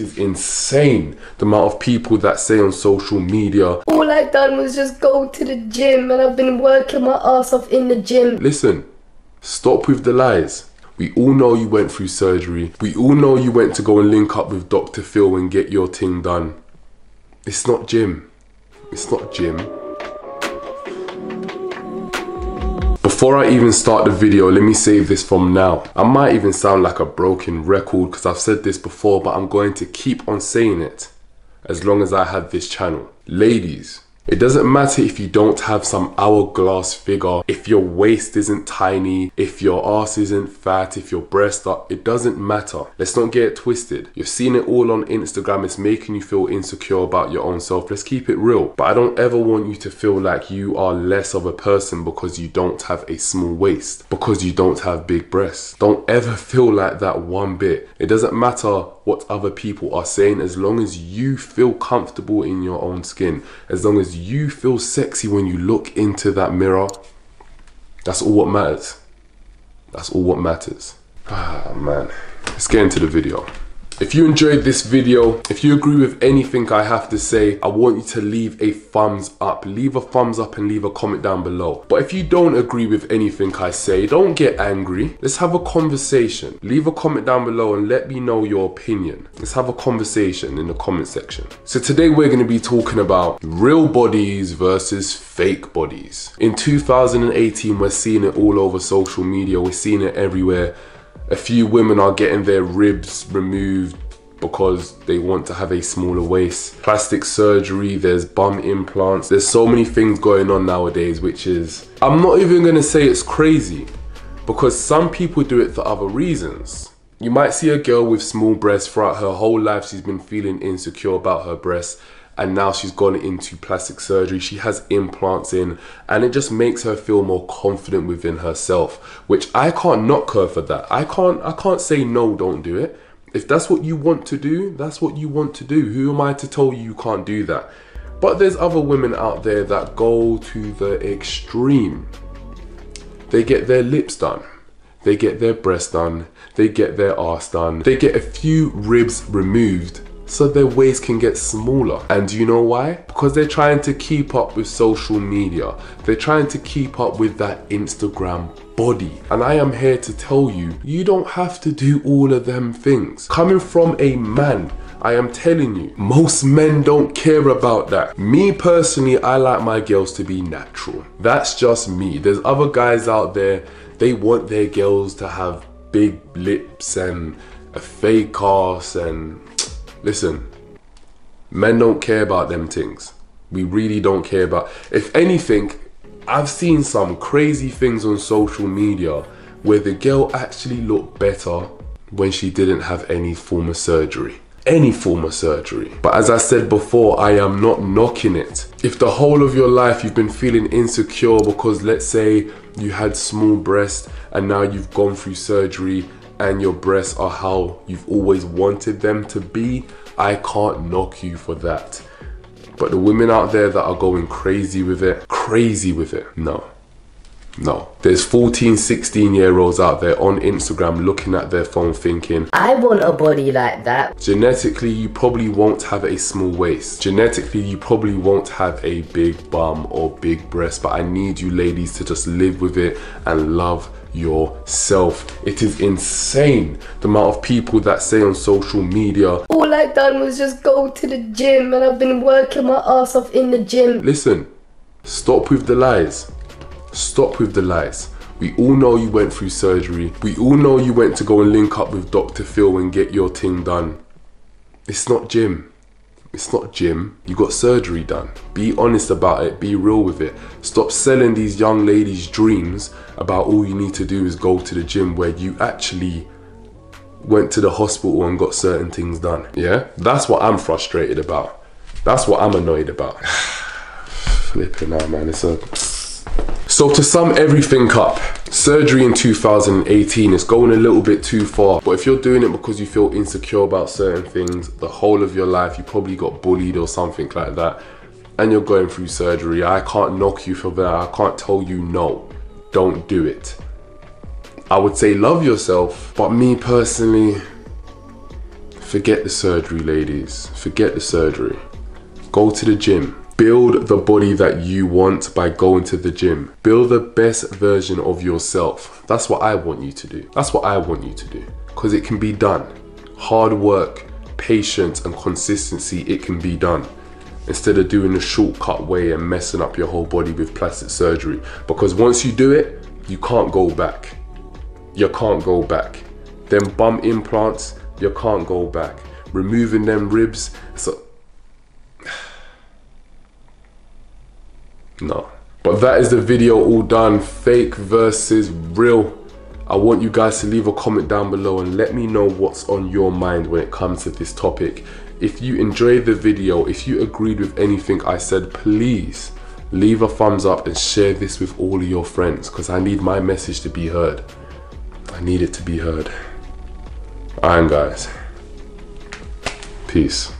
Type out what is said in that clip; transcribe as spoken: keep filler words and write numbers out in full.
is insane. The amount of people that say on social media, all I done was just go to the gym and I've been working my ass off in the gym. Listen, stop with the lies. We all know you went through surgery. We all know you went to go and link up with Doctor Phil and get your thing done. It's not gym. It's not gym. Before I even start the video, let me save this from now. I might even sound like a broken record because I've said this before, but I'm going to keep on saying it as long as I have this channel. Ladies, it doesn't matter if you don't have some hourglass figure, if your waist isn't tiny, if your ass isn't fat, if your breasts are, it doesn't matter. Let's not get it twisted. You've seen it all on Instagram. It's making you feel insecure about your own self. Let's keep it real. But I don't ever want you to feel like you are less of a person because you don't have a small waist, because you don't have big breasts. Don't ever feel like that one bit. It doesn't matter what other people are saying, as long as you feel comfortable in your own skin, as long as you feel sexy when you look into that mirror, that's all what matters. That's all what matters. Ah, man. Let's get into the video. If you enjoyed this video, if you agree with anything I have to say, I want you to leave a thumbs up. Leave a thumbs up and leave a comment down below. But if you don't agree with anything I say, don't get angry. Let's have a conversation. Leave a comment down below and let me know your opinion. Let's have a conversation in the comment section. So today we're going to be talking about real bodies versus fake bodies. In two thousand eighteen, we're seeing it all over social media. We're seeing it everywhere. A few women are getting their ribs removed because they want to have a smaller waist. Plastic surgery, there's bum implants. There's so many things going on nowadays, which is, I'm not even gonna say it's crazy, because some people do it for other reasons. You might see a girl with small breasts throughout her whole life. She's been feeling insecure about her breasts, and now she's gone into plastic surgery. She has implants in, and it just makes her feel more confident within herself, which I can't knock her for that. I can't, I can't say no, don't do it. If that's what you want to do, that's what you want to do. Who am I to tell you you can't do that? But there's other women out there that go to the extreme. They get their lips done. They get their breasts done. They get their arse done. They get a few ribs removed, so their waist can get smaller. And do you know why? Because they're trying to keep up with social media. They're trying to keep up with that Instagram body. And I am here to tell you, you don't have to do all of them things. Coming from a man, I am telling you, most men don't care about that. Me personally, I like my girls to be natural. That's just me. There's other guys out there, they want their girls to have big lips and a fake ass and... Listen, men don't care about them things. We really don't care about. If anything, I've seen some crazy things on social media where the girl actually looked better when she didn't have any form of surgery. Any form of surgery. But as I said before, I am not knocking it. If the whole of your life you've been feeling insecure because, let's say, you had small breasts and now you've gone through surgery and your breasts are how you've always wanted them to be, I can't knock you for that. But the women out there that are going crazy with it, crazy with it, no, no. There's fourteen, sixteen year olds out there on Instagram looking at their phone thinking, I want a body like that. Genetically, you probably won't have a small waist. Genetically, you probably won't have a big bum or big breast, but I need you ladies to just live with it and love yourself. It is insane the amount of people that say on social media, all I done was just go to the gym and I've been working my ass off in the gym. Listen, stop with the lies. Stop with the lies. We all know you went through surgery. We all know you went to go and link up with Doctor Phil and get your thing done. It's not gym. It's not gym. You got surgery done. Be honest about it. Be real with it. Stop selling these young ladies dreams about all you need to do is go to the gym where you actually went to the hospital and got certain things done. Yeah? That's what I'm frustrated about. That's what I'm annoyed about. Flipping out, man. It's a... So to sum everything up, surgery in two thousand eighteen is going a little bit too far, but if you're doing it because you feel insecure about certain things, the whole of your life, you probably got bullied or something like that, and you're going through surgery, I can't knock you for that. I can't tell you no, don't do it. I would say love yourself, but me personally, Forget the surgery, ladies. Forget the surgery. Go to the gym. Build the body that you want by going to the gym. Build the best version of yourself. That's what I want you to do. That's what I want you to do. Because it can be done. Hard work, patience, and consistency, it can be done. Instead of doing a shortcut way and messing up your whole body with plastic surgery. Because once you do it, you can't go back. You can't go back. Them bum implants, you can't go back. Removing them ribs, so no. But that is the video all done. Fake versus real. I want you guys to leave a comment down below and let me know what's on your mind when it comes to this topic. If you enjoyed the video, if you agreed with anything I said, please leave a thumbs up and share this with all of your friends, because I need my message to be heard. I need it to be heard. Alright guys, peace.